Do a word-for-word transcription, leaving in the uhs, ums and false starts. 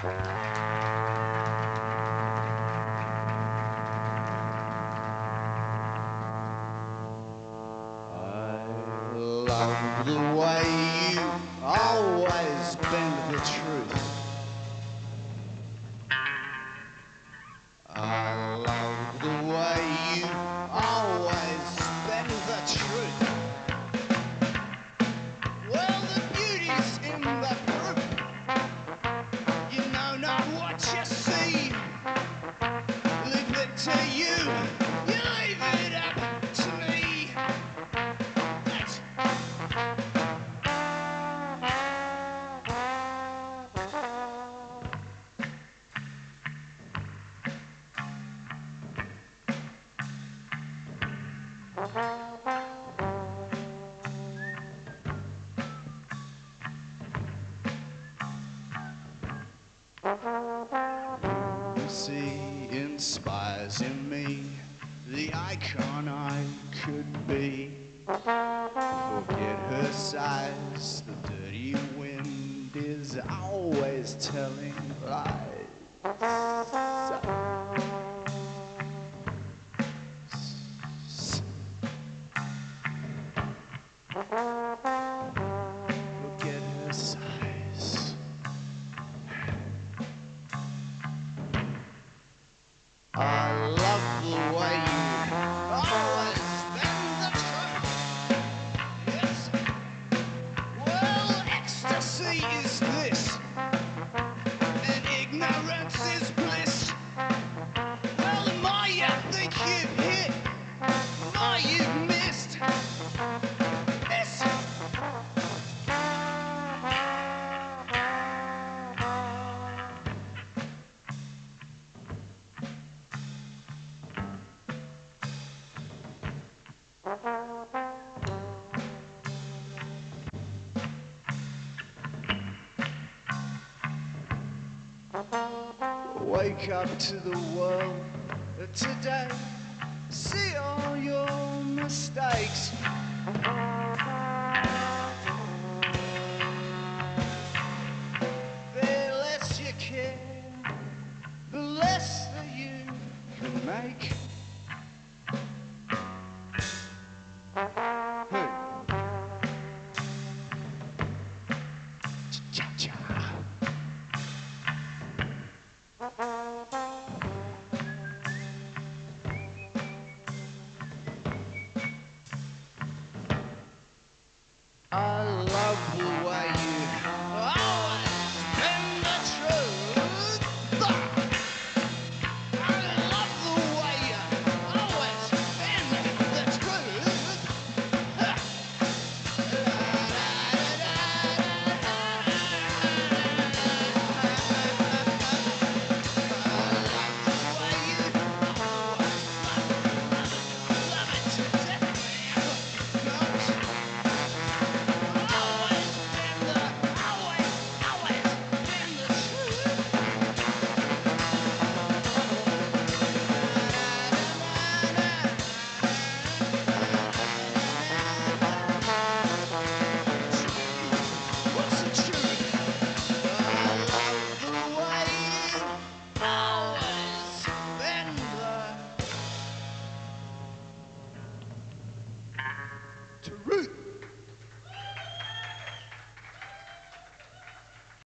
Love the way you've always been the truth. I love the way you've always been the truth. Well, the beauty's in the proof. You know not what you see. Leave it to you. You leave it up to me. See, inspires in me the icon I could be. Forget her size, the dirty wind is always telling lies. I love the way you've always been the truth. Yes. Well, ecstasy is this, and ignorance is bliss. Well, my, you think you've hit, my, you've missed. Miss. Wake up to the world today. See all your mistakes.